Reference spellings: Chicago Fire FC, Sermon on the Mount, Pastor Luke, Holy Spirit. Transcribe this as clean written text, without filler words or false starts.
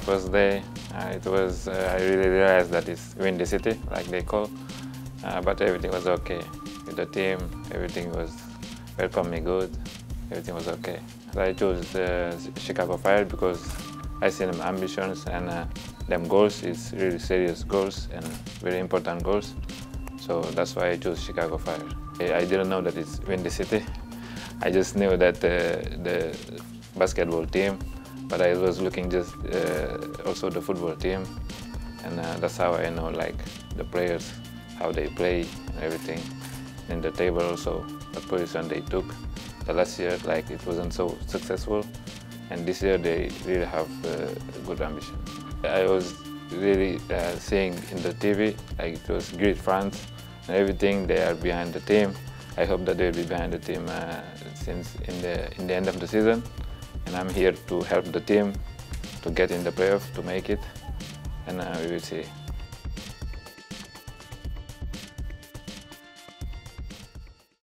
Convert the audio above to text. first day, I really realized that it's Windy City, like they call. But everything was okay with the team. Everything was welcomed me good. Everything was okay. So I chose Chicago Fire because I see them ambitions and them goals. It's really serious goals and very important goals. So that's why I chose Chicago Fire. I didn't know that it's Windy City. I just knew that the basketball team, but I was looking just also the football team, and that's how I know like the players, how they play and everything. And the table also, the position they took. The last year, like it wasn't so successful, and this year they really have good ambition. I was really seeing in the TV, like it was great fans and everything. They are behind the team. I hope that they'll be behind the team since in the end of the season, and I'm here to help the team to get in the playoff, to make it, and we will see.